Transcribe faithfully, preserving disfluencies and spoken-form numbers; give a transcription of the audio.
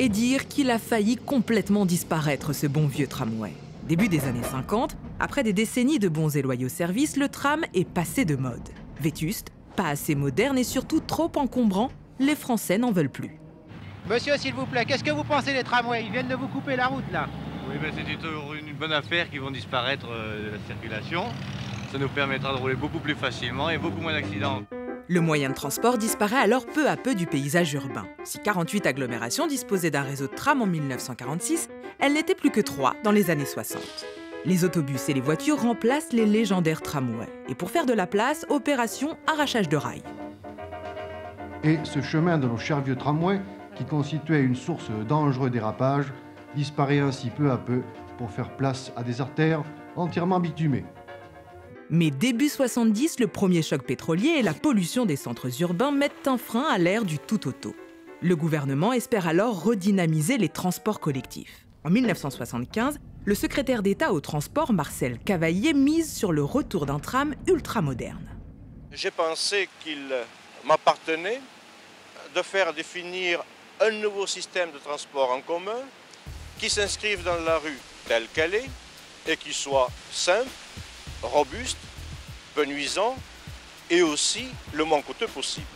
et dire qu'il a failli complètement disparaître, ce bon vieux tramway. Début des années cinquante, après des décennies de bons et loyaux services, le tram est passé de mode. Vétuste, pas assez moderne et surtout trop encombrant, les Français n'en veulent plus. Monsieur, s'il vous plaît, qu'est-ce que vous pensez des tramways? Ils viennent de vous couper la route, là. Oui, ben, c'est toujours une bonne affaire qu'ils vont disparaître euh, de la circulation. Ça nous permettra de rouler beaucoup plus facilement et beaucoup moins d'accidents. Le moyen de transport disparaît alors peu à peu du paysage urbain. Si quarante-huit agglomérations disposaient d'un réseau de tram en mille neuf cent quarante-six, elles n'étaient plus que trois dans les années soixante. Les autobus et les voitures remplacent les légendaires tramways. Et pour faire de la place, opération arrachage de rails. Et ce chemin de nos chers vieux tramways, qui constituait une source de dangereux dérapages, disparaît ainsi peu à peu pour faire place à des artères entièrement bitumées. Mais début soixante-dix, le premier choc pétrolier et la pollution des centres urbains mettent un frein à l'ère du tout-auto. Le gouvernement espère alors redynamiser les transports collectifs. En mille neuf cent soixante-quinze, le secrétaire d'État au transport, Marcel Cavaillé, mise sur le retour d'un tram ultramoderne. J'ai pensé qu'il m'appartenait de faire définir un nouveau système de transport en commun qui s'inscrive dans la rue telle qu'elle est et qui soit simple, robuste, peu nuisant et aussi le moins coûteux possible.